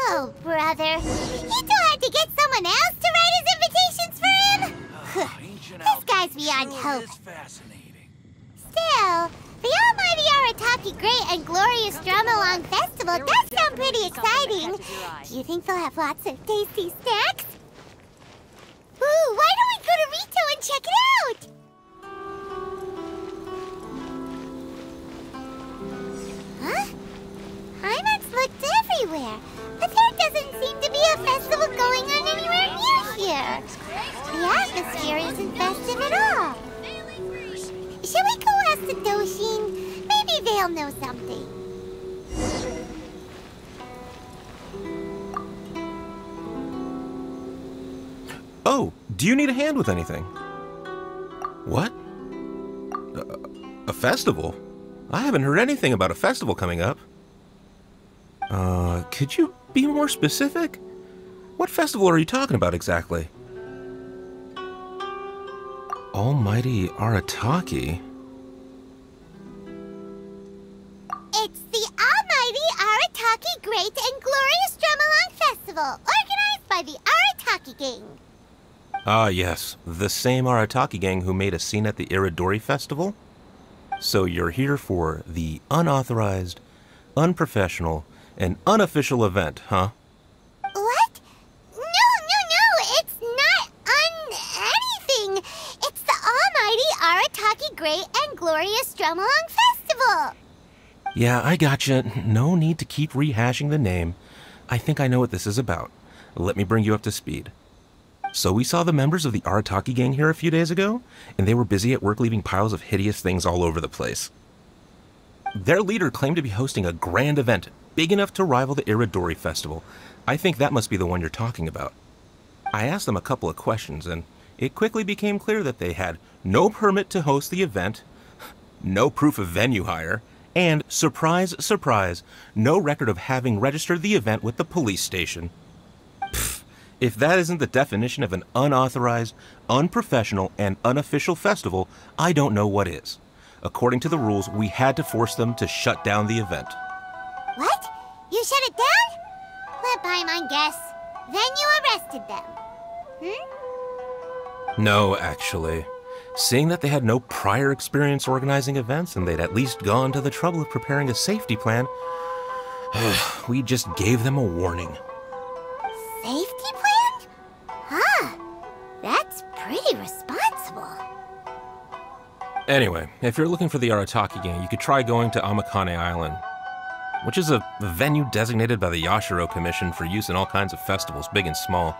Oh, brother. Itto had to get someone else to write his invitations for him? This guy's beyond hope. Still, the almighty Arataki Great and Glorious Drumalong Festival does sound pretty exciting. Do you think they'll have lots of tasty snacks? Ooh, why don't we go to Rito and check it out? Huh? Hymax looked everywhere, but there doesn't seem to be a festival going on anywhere near here. The atmosphere isn't festive at all. Shall we go ask the Doshin? Maybe they'll know something. Oh, do you need a hand with anything? What? A festival? I haven't heard anything about a festival coming up. Could you be more specific? What festival are you talking about exactly? Almighty Arataki? It's the Almighty Arataki Great and Glorious Drumalong Festival, organized by the Arataki Gang. Ah, yes. The same Arataki Gang who made a scene at the Iridori Festival? So you're here for the unauthorized, unprofessional, and unofficial event, huh? What? No, no, no! It's not anything! It's the almighty Arataki Great and Glorious Drumalong Festival! Yeah, I gotcha. No need to keep rehashing the name. I think I know what this is about. Let me bring you up to speed. So we saw the members of the Arataki Gang here a few days ago, and they were busy at work leaving piles of hideous things all over the place. Their leader claimed to be hosting a grand event, big enough to rival the Iridori Festival. I think that must be the one you're talking about. I asked them a couple of questions, and it quickly became clear that they had no permit to host the event, no proof of venue hire, and, surprise, surprise, no record of having registered the event with the police station. If that isn't the definition of an unauthorized, unprofessional, and unofficial festival, I don't know what is. According to the rules, we had to force them to shut down the event. What? You shut it down? Let Paimon guess. Then you arrested them. Hmm? No, actually. Seeing that they had no prior experience organizing events and they'd at least gone to the trouble of preparing a safety plan, we just gave them a warning. Safety plan? That's pretty responsible. Anyway, if you're looking for the Arataki Gang, you could try going to Amakane Island, which is a venue designated by the Yashiro Commission for use in all kinds of festivals, big and small.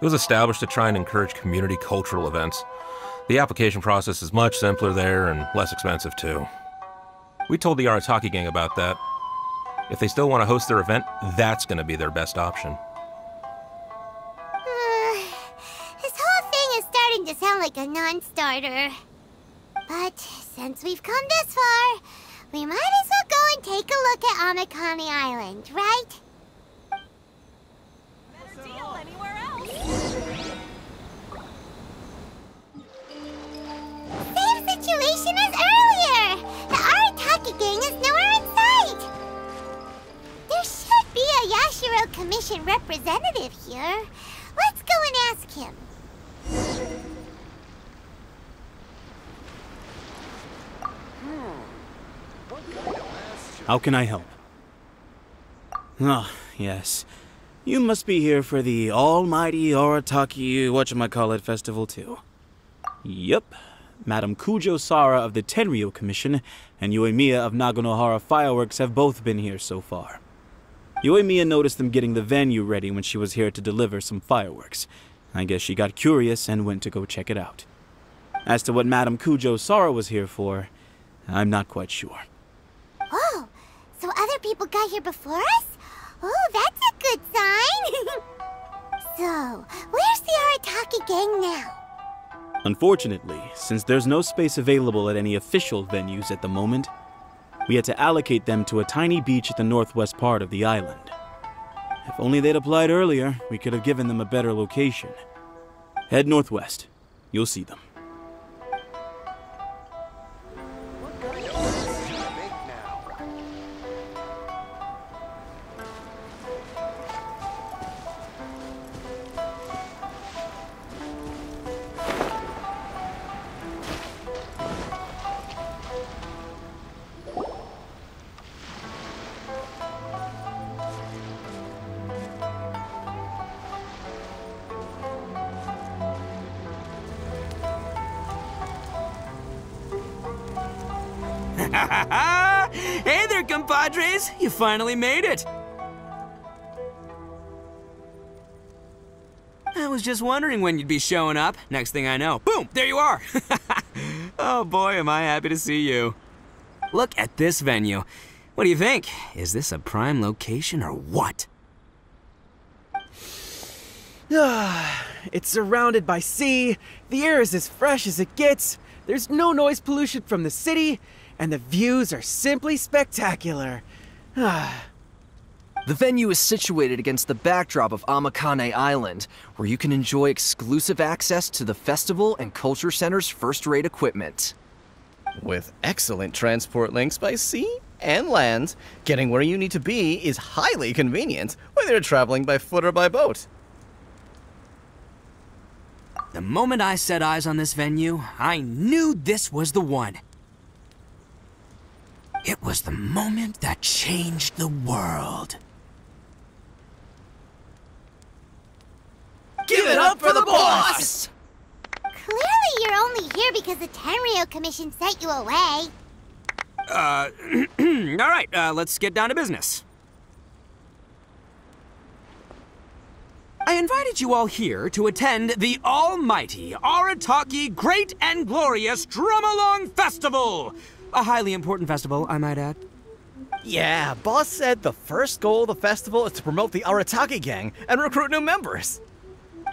It was established to try and encourage community cultural events. The application process is much simpler there and less expensive too. We told the Arataki Gang about that. If they still want to host their event, that's going to be their best option. To sound like a non-starter. But since we've come this far, we might as well go and take a look at Amakane Island, right? Better deal anywhere else. Same situation as earlier! The Arataki Gang is nowhere in sight! There should be a Yashiro Commission representative here. Let's go and ask him. How can I help? Ah, yes. You must be here for the almighty Arataki whatchamacallit festival too. Yep. Madam Kujo Sara of the Tenryo Commission and Yoimiya of Naganohara Fireworks have both been here so far. Yoimiya noticed them getting the venue ready when she was here to deliver some fireworks. I guess she got curious and went to go check it out. As to what Madam Kujo Sara was here for, I'm not quite sure. Oh, so other people got here before us? Oh, that's a good sign! So, where's the Arataki Gang now? Unfortunately, since there's no space available at any official venues at the moment, we had to allocate them to a tiny beach at the northwest part of the island. If only they'd applied earlier, we could have given them a better location. Head northwest. You'll see them. Hey there, compadres! You finally made it! I was just wondering when you'd be showing up. Next thing I know, boom! There you are! Oh boy, am I happy to see you. Look at this venue. What do you think? Is this a prime location or what? It's surrounded by sea, the air is as fresh as it gets, there's no noise pollution from the city, and the views are simply spectacular. The venue is situated against the backdrop of Amakane Island, where you can enjoy exclusive access to the festival and culture center's first-rate equipment. With excellent transport links by sea and land, getting where you need to be is highly convenient, whether you're traveling by foot or by boat. The moment I set eyes on this venue, I knew this was the one. It was the moment that changed the world. Give it up for the boss! Clearly you're only here because the Tenryo Commission sent you away. Alright, let's get down to business. I invited you all here to attend the almighty Arataki Great and Glorious Drumalong Festival! A highly important festival, I might add. Yeah, boss said the first goal of the festival is to promote the Arataki Gang and recruit new members.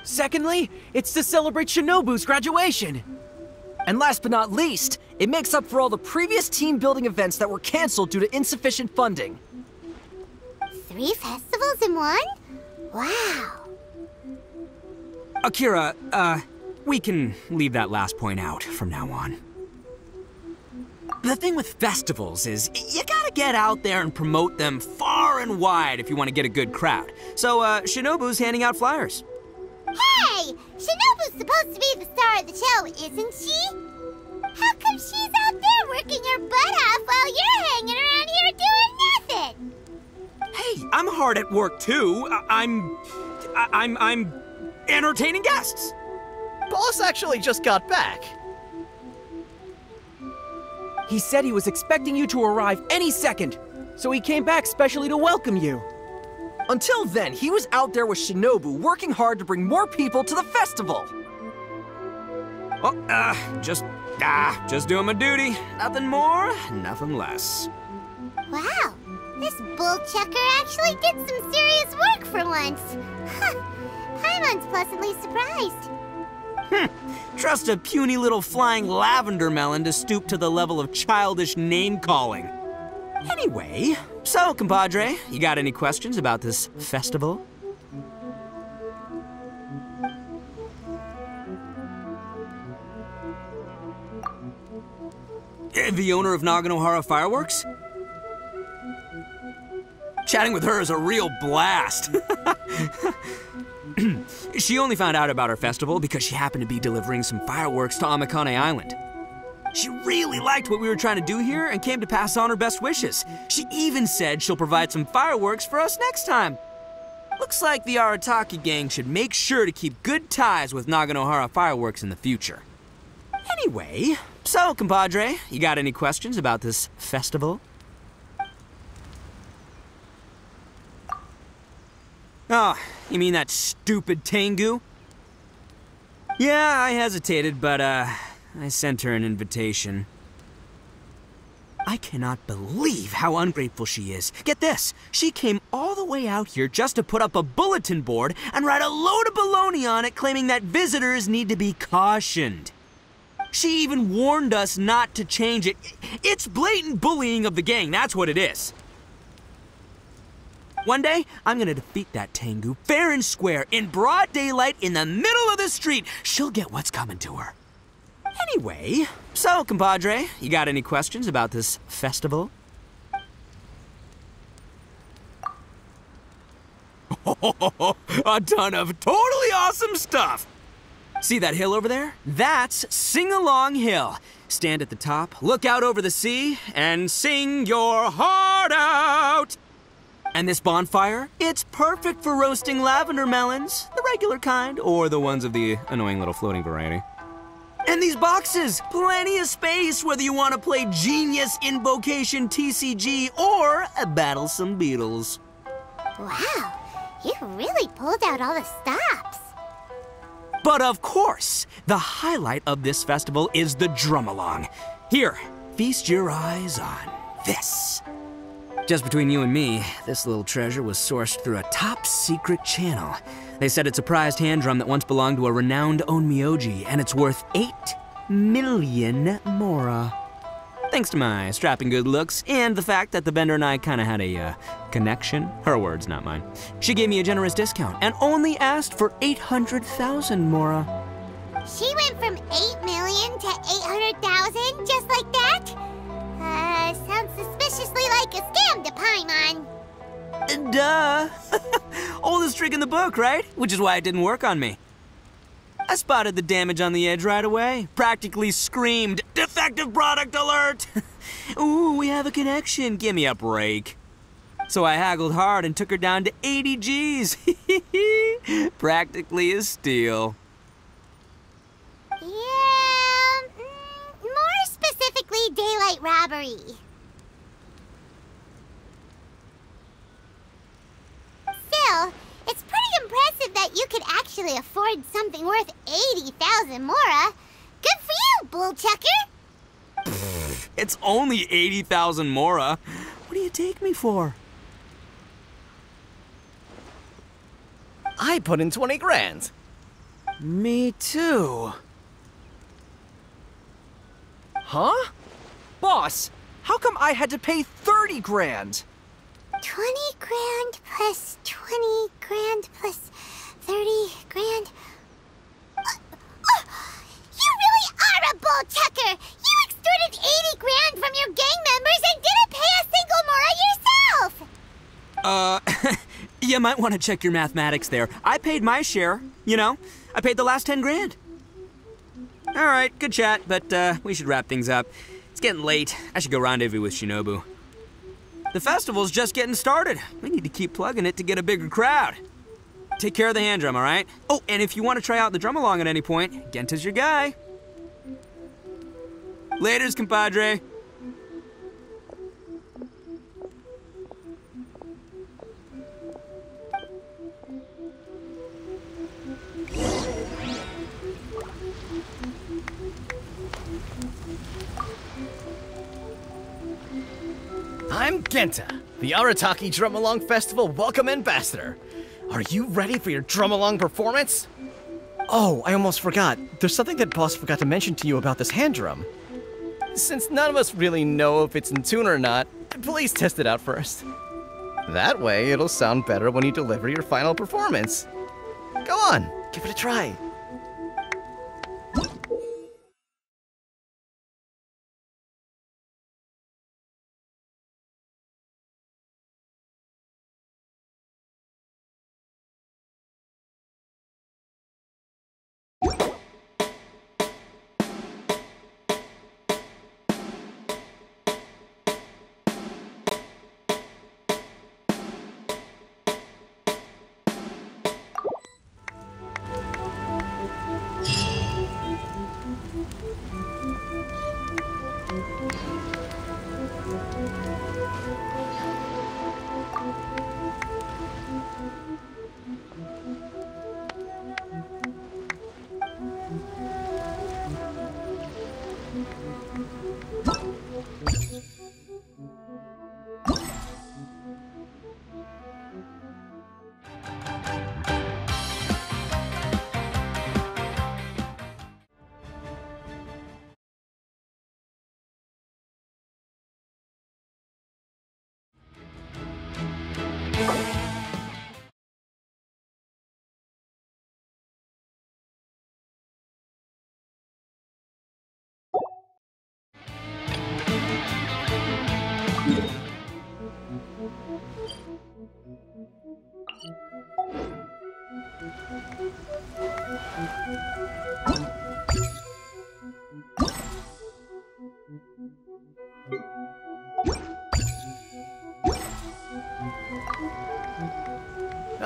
Secondly, it's to celebrate Shinobu's graduation. And last but not least, it makes up for all the previous team-building events that were canceled due to insufficient funding. 3 festivals in one? Wow. Akira, we can leave that last point out from now on. The thing with festivals is, you gotta get out there and promote them far and wide if you want to get a good crowd. So, Shinobu's handing out flyers. Hey! Shinobu's supposed to be the star of the show, isn't she? How come she's out there working her butt off while you're hanging around here doing nothing? Hey, I'm hard at work too. I'm entertaining guests. Boss actually just got back. He said he was expecting you to arrive any second, so he came back specially to welcome you. Until then, he was out there with Shinobu working hard to bring more people to the festival. Well, just doing my duty. Nothing more, nothing less. Wow, this bull-chucker actually did some serious work for once. Huh, Paimon's pleasantly surprised. Trust a puny little flying lavender melon to stoop to the level of childish name-calling. Anyway, so, compadre, you got any questions about this festival? The owner of Naganohara Fireworks? Chatting with her is a real blast. She only found out about our festival because she happened to be delivering some fireworks to Amakane Island. She really liked what we were trying to do here and came to pass on her best wishes. She even said she'll provide some fireworks for us next time. Looks like the Arataki Gang should make sure to keep good ties with Naganohara Fireworks in the future. Anyway, so, compadre, you got any questions about this festival? Oh, you mean that stupid Tengu? Yeah, I hesitated, but, I sent her an invitation. I cannot believe how ungrateful she is. Get this, she came all the way out here just to put up a bulletin board and write a load of baloney on it claiming that visitors need to be cautioned. She even warned us not to change it. It's blatant bullying of the gang, that's what it is. One day, I'm gonna defeat that Tengu fair and square, in broad daylight, in the middle of the street. She'll get what's coming to her. Anyway, so, compadre, you got any questions about this festival? A ton of totally awesome stuff! See that hill over there? That's Sing Along Hill. Stand at the top, look out over the sea, and sing your heart out! And this bonfire, it's perfect for roasting lavender melons, the regular kind, or the ones of the annoying little floating variety. And these boxes! Plenty of space whether you want to play Genius Invocation TCG or battle some beetles. Wow, you really pulled out all the stops. But of course, the highlight of this festival is the Drumalong. Here, feast your eyes on this. Just between you and me, this little treasure was sourced through a top-secret channel. They said it's a prized hand drum that once belonged to a renowned Onmyoji, and it's worth 8 million mora. Thanks to my strapping good looks and the fact that the vendor and I kind of had a connection. Her words, not mine. She gave me a generous discount and only asked for 800,000 mora. She went from 8 million to 800,000 just like that? Sounds suspiciously like a scam to Paimon. Duh. Oldest trick in the book, right? Which is why it didn't work on me. I spotted the damage on the edge right away. Practically screamed, defective product alert! Ooh, we have a connection. Give me a break. So I haggled hard and took her down to 80 G's. Practically a steal. Specifically, daylight robbery. Still, it's pretty impressive that you could actually afford something worth 80,000 mora. Good for you, Bullchucker! It's only 80,000 mora. What do you take me for? I put in 20 grand. Me too. Huh? Boss, how come I had to pay 30 grand? 20 grand plus 20 grand plus 30 grand. You really are a Bullchucker! You extorted 80 grand from your gang members and didn't pay a single mora yourself! You might want to check your mathematics there. I paid my share, you know. I paid the last 10 grand. All right, good chat, but we should wrap things up. It's getting late. I should go rendezvous with Shinobu. The festival's just getting started. We need to keep plugging it to get a bigger crowd. Take care of the hand drum, all right? Oh, and if you want to try out the Drumalong at any point, Genta's your guy. Laters, compadre. I'm Genta, the Arataki Drumalong Festival Welcome Ambassador. Are you ready for your Drumalong performance? Oh, I almost forgot. There's something that Boss forgot to mention to you about this hand drum. Since none of us really know if it's in tune or not, please test it out first. That way, it'll sound better when you deliver your final performance. Go on, give it a try.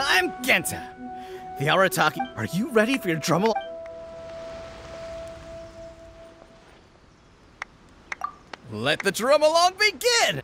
I'm Genta, the Arataki. Are you ready for your Drumalong? Let the Drumalong begin!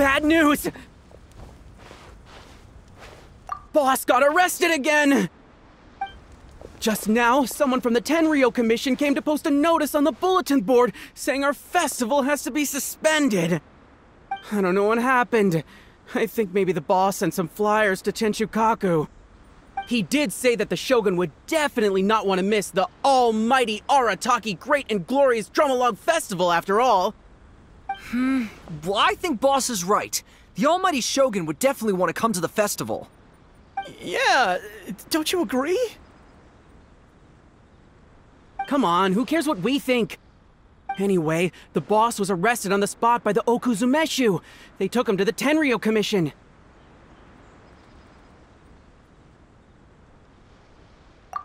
Bad news! Boss got arrested again! Just now, someone from the Tenryo Commission came to post a notice on the bulletin board saying our festival has to be suspended. I don't know what happened. I think maybe the boss sent some flyers to Tenchukaku. He did say that the Shogun would definitely not want to miss the almighty Arataki Great and Glorious Drumalong Festival after all. Well, I think boss is right. The almighty Shogun would definitely want to come to the festival. Yeah, don't you agree? Come on, who cares what we think? Anyway, the boss was arrested on the spot by the Ōnikuzumeshū. They took him to the Tenryo Commission.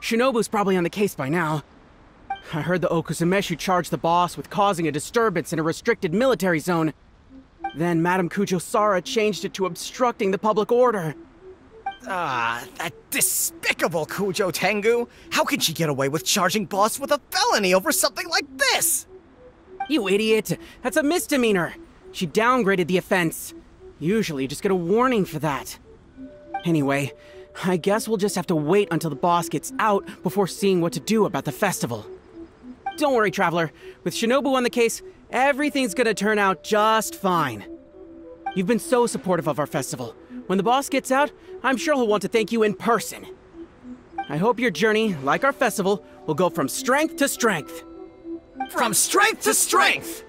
Shinobu's probably on the case by now. I heard the Ōnikuzumeshū charged the boss with causing a disturbance in a restricted military zone. Then Madame Kujo Sara changed it to obstructing the public order. Ah, that despicable Kujo Tengu! How can she get away with charging boss with a felony over something like this? You idiot! That's a misdemeanor! She downgraded the offense. Usually you just get a warning for that. Anyway, I guess we'll just have to wait until the boss gets out before seeing what to do about the festival. Don't worry, Traveler. With Shinobu on the case, everything's gonna turn out just fine. You've been so supportive of our festival. When the boss gets out, I'm sure he'll want to thank you in person. I hope your journey, like our festival, will go from strength to strength. From strength to strength!